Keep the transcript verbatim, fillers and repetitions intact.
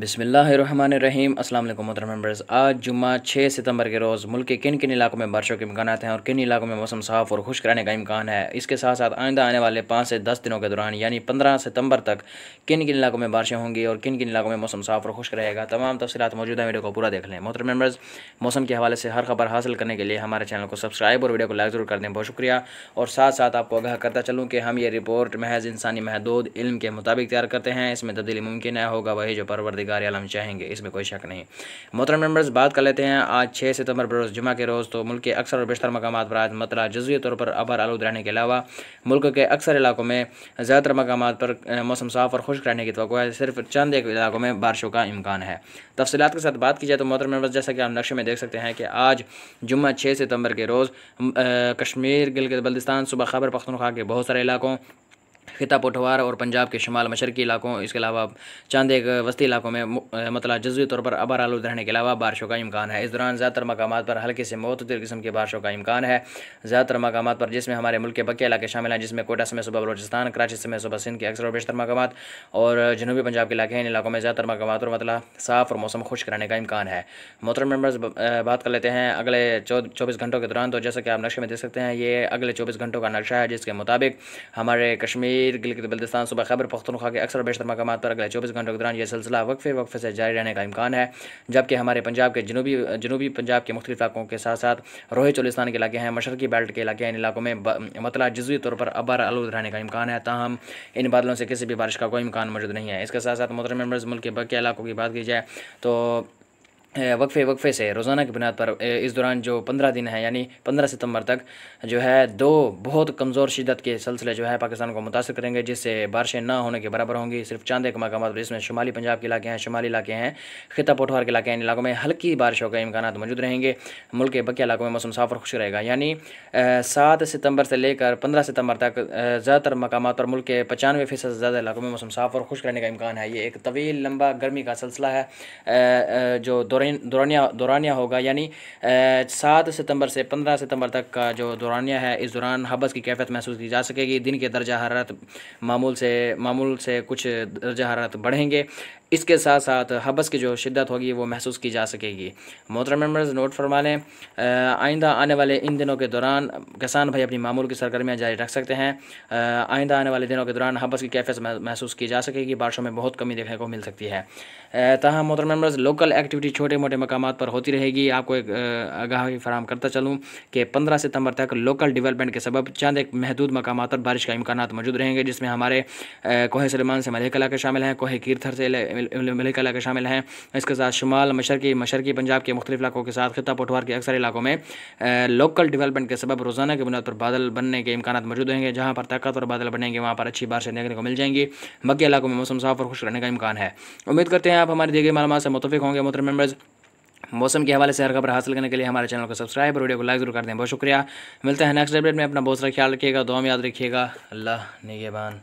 बिस्मिल्लाहिर्रहमानिर्रहीम। अस्सलाम वालेकुम मोहतरम मेंबर्स। आज जुम्मा छः सितंबर के रोज़ मुल्क के किन किन इलाकों में बारिशों के इम्कानात हैं और किन इलाकों में मौसम साफ़ और खुश्क रहने का इम्कान है। इसके साथ साथ आइंदा आने वाले पाँच से दस दिनों के दौरान यानी पंद्रह सितंबर तक किन किन इलाकों में बारिशें होंगी और किन किन इलाकों में मौसम साफ़ और खुश्क रहेगा। तमाम तफसीलात मौजूद है, वीडियो को पूरा देख लें। मोहतरम मेंबर्स, मौसम के हवाले से हर खबर हासिल करने के लिए हमारे चैनल को सब्सक्राइब और वीडियो को लाइक ज़रूर कर दें, बहुत शुक्रिया। और साथ साथ आपको आगाह करता चलूँ कि हम ये रिपोर्ट महज इंसानी महदूद इल्म के मुताबिक तैयार करते हैं। इसमें तब्दीली मुमकिन है, होगा वही जो परवरदिगार आलम चाहेंगे, इसमें कोई शक नहीं। मोहतरम मेंबर्स, बात कर लेते हैं आज छः सितंबर बरोज़ जुमा के रोज़ तो मुल्क के अक्सर और बेशतर मकामात पर आज मतला जज़वी तौर पर अबर आलूद रहने के अलावा मुल्क के अक्सर इलाकों में ज़्यादातर मकामात पर मौसम साफ़ और खुश्क रहने की तवक्को है। सिर्फ चंद एक इलाकों में बारिशों का इम्कान है। तफसीलात के साथ बात की जाए तो मोहतरम मेंबर्स, जैसा कि आप नक्शे में देख सकते हैं कि आज जुम्मा छः सितंबर के रोज़ कश्मीर, गिलगित बल्तिस्तान, सूबा खैबर पख्तूनख्वा के बहुत सारे इलाकों, खिता पोठवार और पंजाब के शुमाल मशरकी इलाकों, इसके अलावा चंद एक वस्ती इलाकों में मतलब जज़वी तौर पर अबर आलूद रहने के अलावा बारिशों का इम्कान है। इस दौरान ज़्यादातर मकामात पर हल्की से मोतदर किस्म की बारिशों का इम्कान है। ज़्यादातर मकामात पर जिसमें हमारे मुल्क के बकिया इलाके शामिल हैं, जिसमें कोटा समेत सूबा बलोचिस्तान, कराची समेत सूबा सिंध के अक्सर और बेशतर मकामात और जनूबी पंजाब के इलाके हैं। इन इलाकों में ज़्यादातर मकामात पर मतलब साफ़ और मौसम खुश्क रहने का इम्कान है। मोहतरम मेंबर्स, बात कर लेते हैं अगले चौबीस घंटों के दौरान तो जैसा कि आप नक्शे में देख सकते हैं, ये अगले चौबीस घंटों का नक्शा है जिसके मुताबिक हमारे कश्मीर, गिलगित बल्तिस्तान, सूबा खैबर पख्तूनख्वा के अक्सर बेशतर मकामात पर अगले चौबीस घंटों के दौरान यह सिलसिला वक्फे वक्फे से जारी रहने का इम्कान है। जबकि हमारे पंजाब के जनूबी जनूबी पंजाब के मुख्तलिफ इलाकों के साथ साथ रोहे चोलिस्तान के इलाके हैं, मशरकी बेल्ट के इलाके हैं। इन इलाकों में मतला जज़वी तौर पर अबर आलूद रहने का इम्कान है, ताहम इन बादलों से किसी भी बारिश का कोई इम्कान मौजूद नहीं है। इसके साथ साथ मोहतरम मेंबर्स, मुल्क के बाकी इलाकों की बात की जाए तो वक्फे वक्फे से रोज़ाना की बुनियाद पर इस दौरान जो पंद्रह दिन है यानी पंद्रह सितंबर तक जो है दो बहुत कमज़ोर शिदत के सिलसिले जो है पाकिस्तान को मुतासर करेंगे, जिससे बारिशें ना होने के बराबर होंगी। सिर्फ चंद एक मकाम पर जिसमें शुमाली पंजाब के इलाके हैं, शुमाली इलाके हैं, खिता पोठवार के इलाके हैं, इन इलाकों में हल्की बारिशों के इम्कान मौजूद रहेंगे। मुल्क के बाकी इलाकों में मौसम साफ और खुश रहेगा। यानी सात सितंबर से लेकर पंद्रह सितंबर तक ज़्यादातर मकाम पर मुल्क के पचानवे फ़ीसद ज़्यादा इलाकों में मौसम साफ और खुश रहने का इम्कान है। ये एक तवील लंबा गर्मी का सिलसिला है जो दौरानिया दौरानिया होगा, यानी सात सितंबर से पंद्रह सितंबर तक का जो दौरानिया है। इस दौरान हबस की कैफियत महसूस की जा सकेगी। दिन के दर्जा हरारत मामूल से मामूल से कुछ दर्जा हरारत बढ़ेंगे। इसके साथ साथ हबस की जो शिद्दत होगी वो महसूस की जा सकेगी। मोहतरम मेंबर्स, नोट फरमा लें, आइंदा आने वाले इन दिनों के दौरान किसान भाई अपनी मामूल की सरगर्मियाँ जारी रख सकते हैं। आइंदा आने वाले दिनों के दौरान हबस की कैफियत महसूस की जा सकेगी। बारिशों में बहुत कमी देखने को मिल सकती है। ताहम मोहतरम मेंबर्स, लोकल एक्टिविटी छोटे मोटे मकामात पर होती रहेगी। आपको एक आगाही फराम करता चलूँ कि पंद्रह सितंबर तक लोकल डेवलपमेंट के सबब चंद एक महदूद मकामात पर बारिश का इम्कानात मौजूद रहेंगे, जिसमें हमारे कोहे सलेमान से मलिक इलाके शामिल हैं, कोहे कीरथर से मलिक इलाके शामिल हैं। इसके साथ शुमाल मशरकी मशरकी पंजाब के मुख्तलिफ इलाकों के साथ खिता पोठवार के अक्सर इलाकों में लोकल डेवलपमेंट के सबब रोज़ाना की बुनियाद पर बादल बनने के इम्कानात मौजूद रहेंगे। जहाँ पर ताकत और बादल बनेंगे वहाँ पर अच्छी बारिशें देखने को मिल जाएंगी। बाकी इलाकों में मौसम साफ और खुश रहने का इम्कान है। उम्मीद करते हैं आप हमारी दी गई मालूमात से मुतफिक होंगे। मोहतरम मेंबर्स, मौसम के हवाले से हर खबर हासिल करने के लिए हमारे चैनल को सब्सक्राइब और वीडियो को लाइक जरूर कर दें, बहुत शुक्रिया। मिलते हैं नेक्स्ट अपडेट में। अपना बहुत सारा ख्याल रखिएगा, दुआ में याद रखिएगा। अल्लाह निगहबान।